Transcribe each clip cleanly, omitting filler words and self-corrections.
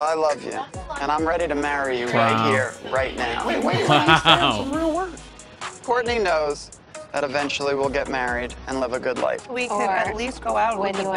I love you, and I'm ready to marry you right here, right now. Wait, wow. Real work. Kourtney knows that eventually we'll get married and live a good life. We could at least go out with the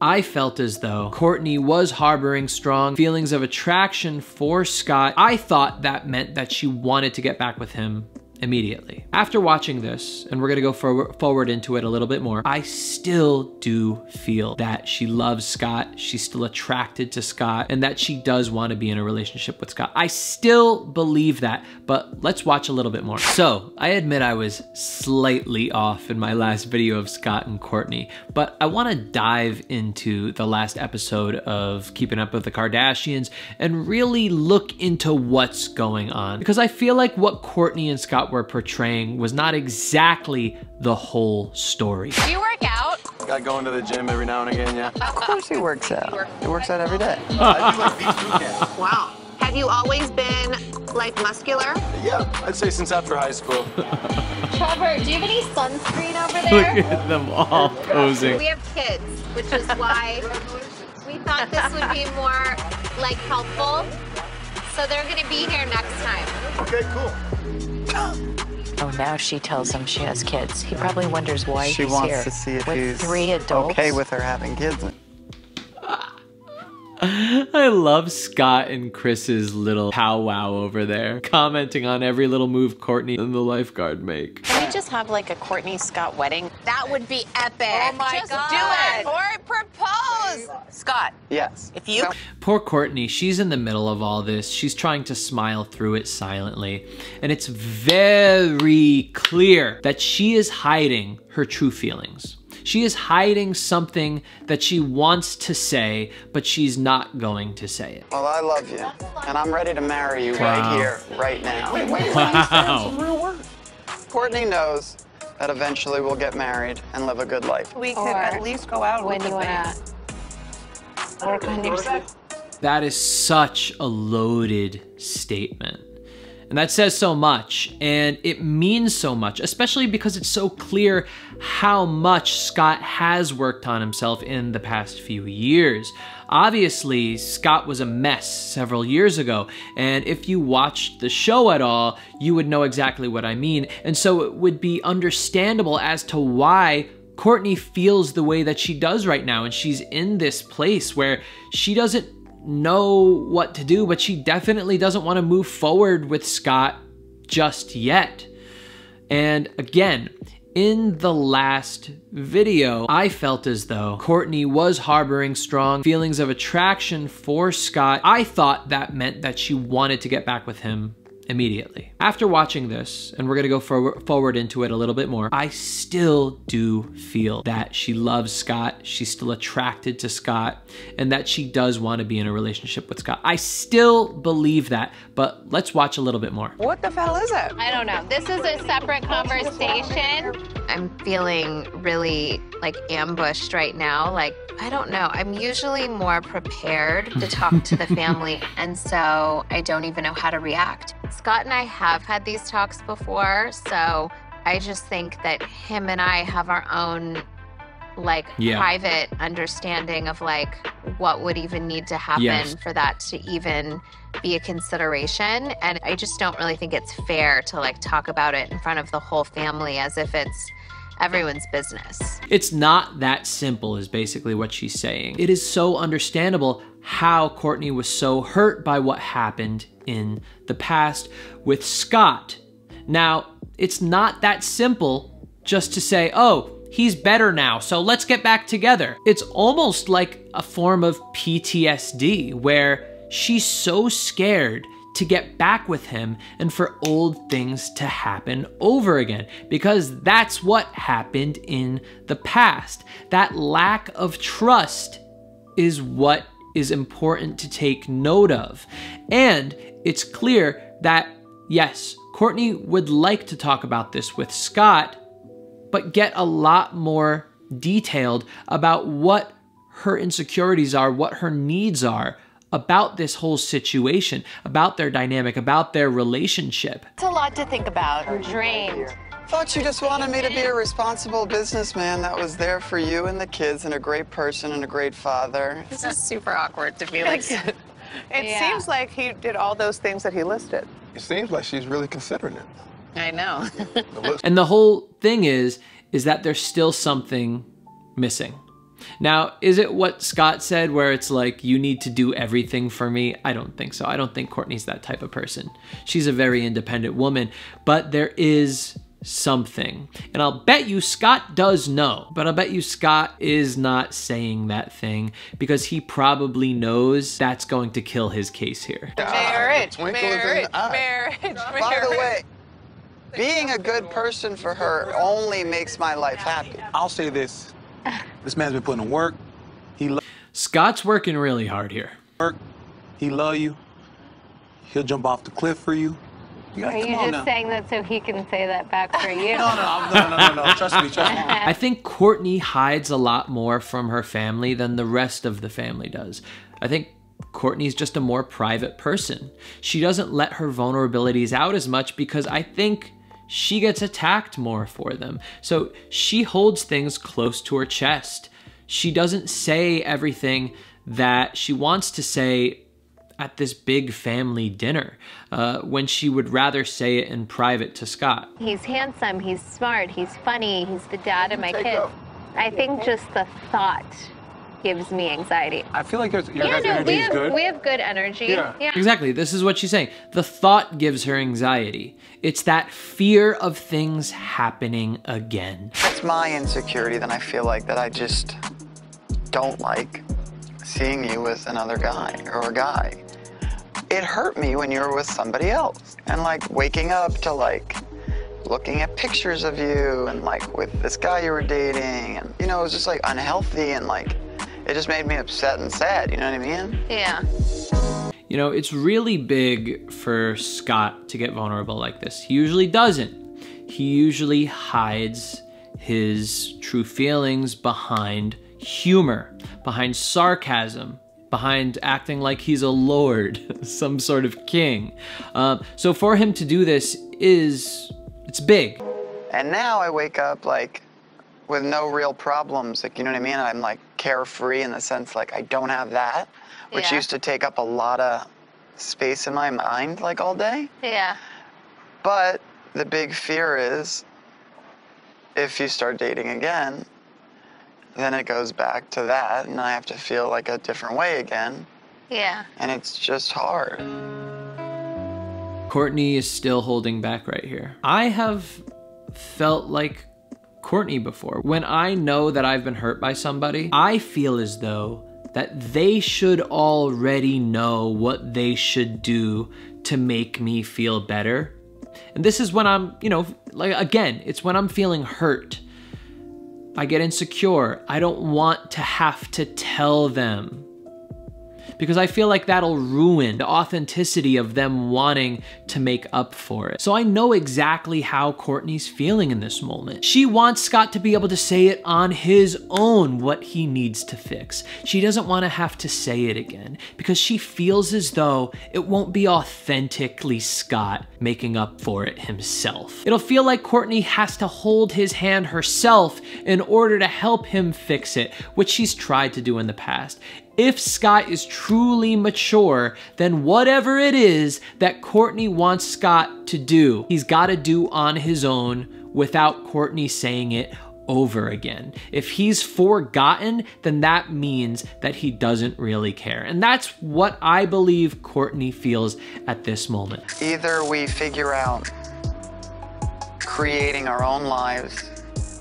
I felt as though Kourtney was harboring strong feelings of attraction for Scott. I thought that meant that she wanted to get back with him immediately. After watching this, and we're gonna go forward into it a little bit more, I still do feel that she loves Scott, she's still attracted to Scott, and that she does wanna be in a relationship with Scott. I still believe that, but let's watch a little bit more. So, I admit I was slightly off in my last video of Scott and Kourtney, but I wanna dive into the last episode of Keeping Up With The Kardashians and really look into what's going on. Because I feel like what Kourtney and Scott were portraying was not exactly the whole story. Do you work out? Got going to the gym every now and again, yeah. Of course he works out. He works out every day. I do like these weekends. Wow. Have you always been, like, muscular? Yeah, I'd say since after high school. Trevor, do you have any sunscreen over there? Look at them all posing. We have kids, which is why we thought this would be more, like, helpful. So they're gonna be here next time. Okay, cool. Oh, now she tells him she has kids. He probably wonders why she wants here to see if he's three adults. Okay with her having kids. I love Scott and Chris's little powwow over there, commenting on every little move Kourtney and the lifeguard make. Can we just have like a Kourtney Scott wedding? That would be epic. Oh my God. Do it or propose. Scott. Yes. If you. Poor Kourtney, she's in the middle of all this. She's trying to smile through it silently. And it's very clear that she is hiding her true feelings. She is hiding something that she wants to say, but she's not going to say it. Well, I love you, and I'm ready to marry you right here, right now. Wait, real work. Kourtney knows that eventually we'll get married and live a good life. We could at least go out with the That is such a loaded statement. And that says so much, and it means so much, especially because it's so clear how much Scott has worked on himself in the past few years. Obviously, Scott was a mess several years ago, and if you watched the show at all, you would know exactly what I mean. And so it would be understandable as to why Kourtney feels the way that she does right now, and she's in this place where she doesn't know what to do, but she definitely doesn't want to move forward with Scott just yet. And again, in the last video, I felt as though Kourtney was harboring strong feelings of attraction for Scott. I thought that meant that she wanted to get back with him immediately. After watching this, and we're gonna go forward into it a little bit more, I still do feel that she loves Scott, she's still attracted to Scott, and that she does want to be in a relationship with Scott. I still believe that, but let's watch a little bit more. What the hell is it? I don't know. This is a separate conversation. I'm feeling really like ambushed right now. Like, I don't know. I'm usually more prepared to talk to the family, and so I don't even know how to react. Scott and I have had these talks before, so I just think that him and I have our own like private understanding of like what would even need to happen for that to even be a consideration. And I just don't really think it's fair to like talk about it in front of the whole family as if it's everyone's business. It's not that simple is basically what she's saying. It is so understandable how Kourtney was so hurt by what happened in the past with Scott. Now, it's not that simple just to say, oh, he's better now, so let's get back together. It's almost like a form of PTSD where she's so scared to get back with him and for old things to happen over again, because that's what happened in the past. That lack of trust is what is important to take note of. And it's clear that, yes, Kourtney would like to talk about this with Scott, but get a lot more detailed about what her insecurities are, what her needs are, about this whole situation, about their dynamic, about their relationship. It's a lot to think about. Drained, thought you just wanted me to be a responsible businessman that was there for you and the kids and a great person and a great father. This is super awkward to be like. It seems like he did all those things that he listed. It seems like she's really considering it. I know. And the whole thing is that there's still something missing. Now, is it what Scott said where it's like, you need to do everything for me? I don't think so. I don't think Kourtney's that type of person. She's a very independent woman, but there is something. And I'll bet you Scott does know, but I'll bet you Scott is not saying that thing because he probably knows that's going to kill his case here. Marriage. By the way, being a good person for her only makes my life happy. I'll say this. This man's been putting in work. Scott's working really hard here. He loves you. He'll jump off the cliff for you. Are you just saying that so he can say that back for you? No. Trust me, trust me. I think Kourtney hides a lot more from her family than the rest of the family does. I think Kourtney's just a more private person. She doesn't let her vulnerabilities out as much because I think she gets attacked more for them. So she holds things close to her chest. She doesn't say everything that she wants to say at this big family dinner, when she would rather say it in private to Scott. He's handsome, he's smart, he's funny, he's the dad of my kids. I think just the thought gives me anxiety. I feel like we have good energy. Yeah. Exactly, this is what she's saying. The thought gives her anxiety. It's that fear of things happening again. That's my insecurity that I feel like that I just don't like seeing you with another guy or a guy. It hurt me when you were with somebody else. And like waking up to like looking at pictures of you and like with this guy you were dating and you know, it was just like unhealthy and like it just made me upset and sad, you know what I mean? Yeah. You know, it's really big for Scott to get vulnerable like this. He usually doesn't. He usually hides his true feelings behind humor, behind sarcasm, behind acting like he's a lord, some sort of king. So for him to do this it's big. And now I wake up like with no real problems, like, you know what I mean? I'm like carefree in the sense like I don't have that, which used to take up a lot of space in my mind like all day. Yeah. But the big fear is if you start dating again, then it goes back to that and I have to feel like a different way again. Yeah. And it's just hard. Kourtney is still holding back right here. I have felt like Kourtney before. When I know that I've been hurt by somebody, I feel as though that they should already know what they should do to make me feel better. And this is when I'm, you know, like again, it's when I'm feeling hurt. I get insecure. I don't want to have to tell them because I feel like that'll ruin the authenticity of them wanting to make up for it. So I know exactly how Kourtney's feeling in this moment. She wants Scott to be able to say it on his own what he needs to fix. She doesn't want to have to say it again because she feels as though it won't be authentically Scott making up for it himself. It'll feel like Kourtney has to hold his hand herself in order to help him fix it, which she's tried to do in the past. If Scott is truly mature, then whatever it is that Kourtney wants Scott to do, he's got to do on his own without Kourtney saying it over again. If he's forgotten, then that means that he doesn't really care. And that's what I believe Kourtney feels at this moment. Either we figure out creating our own lives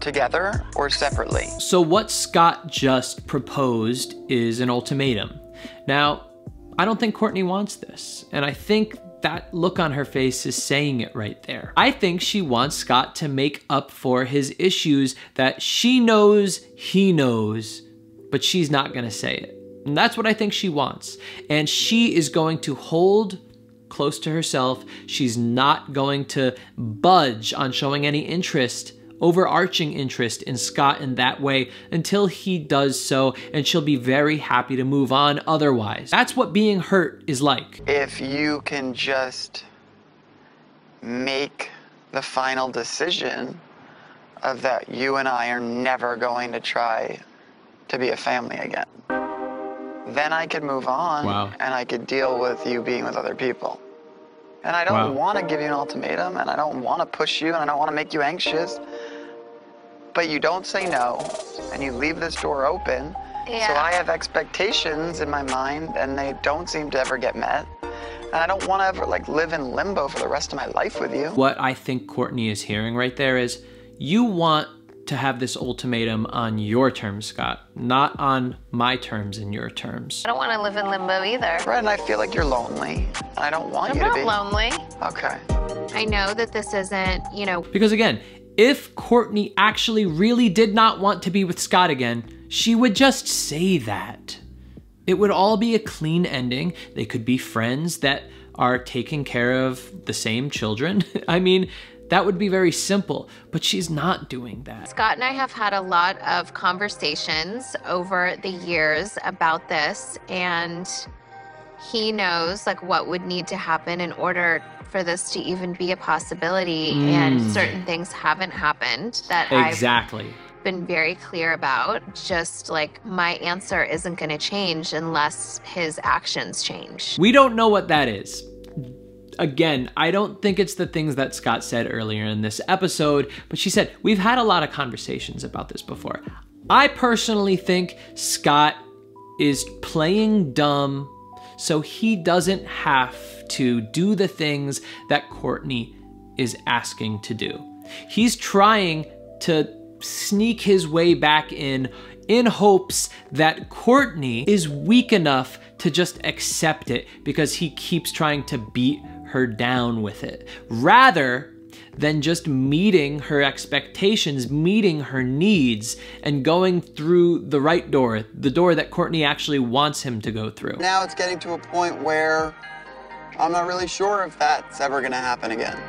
together or separately. So what Scott just proposed is an ultimatum. Now, I don't think Kourtney wants this. And I think that look on her face is saying it right there. I think she wants Scott to make up for his issues that she knows he knows, but she's not gonna say it. And that's what I think she wants. And she is going to hold close to herself. She's not going to budge on showing any interest, overarching interest in Scott in that way until he does so, and she'll be very happy to move on otherwise. That's what being hurt is like. If you can just make the final decision of that you and I are never going to try to be a family again. Then I could move on, wow, and I could deal with you being with other people. And I don't, wow, want to give you an ultimatum, and I don't want to push you, and I don't want to make you anxious. But you don't say no, and you leave this door open. Yeah. So I have expectations in my mind, and they don't seem to ever get met. And I don't want to ever, like, live in limbo for the rest of my life with you. What I think Kourtney is hearing right there is, you want to have this ultimatum on your terms, Scott, not on my terms and your terms. I don't want to live in limbo either. Right, and I feel like you're lonely. And I don't want you to be. I'm not lonely. Okay. I know that this isn't, you know. Because again, if Kourtney actually really did not want to be with Scott again, she would just say that. It would all be a clean ending. They could be friends that are taking care of the same children. I mean, that would be very simple, but she's not doing that. Scott and I have had a lot of conversations over the years about this, and he knows like what would need to happen in order for this to even be a possibility, and certain things haven't happened that I've been very clear about. Just like, my answer isn't gonna change unless his actions change. We don't know what that is. Again, I don't think it's the things that Scott said earlier in this episode, but she said, we've had a lot of conversations about this before. I personally think Scott is playing dumb so he doesn't have to do the things that Kourtney is asking to do. He's trying to sneak his way back in hopes that Kourtney is weak enough to just accept it, because he keeps trying to beat her down with it, rather than just meeting her expectations, meeting her needs, and going through the right door, the door that Kourtney actually wants him to go through. Now it's getting to a point where I'm not really sure if that's ever gonna happen again.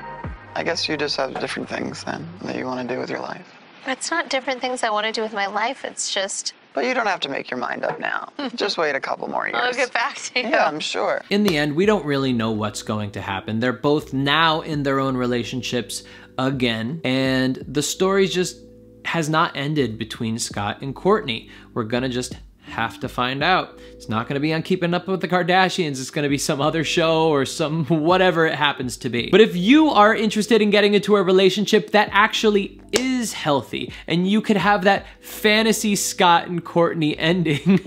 I guess you just have different things then that you wanna do with your life. It's not different things I wanna do with my life, it's just... But you don't have to make your mind up now. Just wait a couple more years. I'll get back to you. Yeah, I'm sure. In the end, we don't really know what's going to happen. They're both now in their own relationships again, and the story just has not ended between Scott and Kourtney. We're gonna just have to find out. It's not gonna be on Keeping Up With The Kardashians. It's gonna be some other show or some whatever it happens to be. But if you are interested in getting into a relationship that actually is healthy, and you could have that fantasy Scott and Kourtney ending,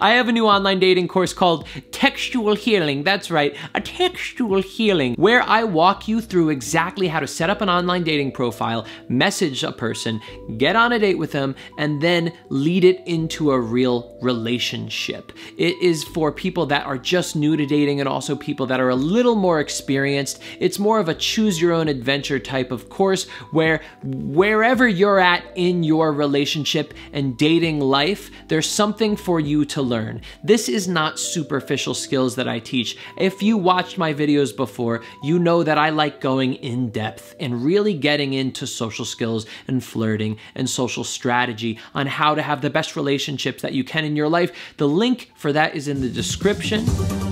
I have a new online dating course called Textual Healing. That's right, a Textual Healing, where I walk you through exactly how to set up an online dating profile, message a person, get on a date with them, and then lead it into a real relationship. It is for people that are just new to dating, and also people that are a little more experienced. It's more of a choose your own adventure type of course, where wherever you're at in your relationship and dating life, there's something for you to learn. This is not superficial skills that I teach. If you watched my videos before, you know that I like going in depth and really getting into social skills and flirting and social strategy on how to have the best relationships that you can in your life. The link for that is in the description.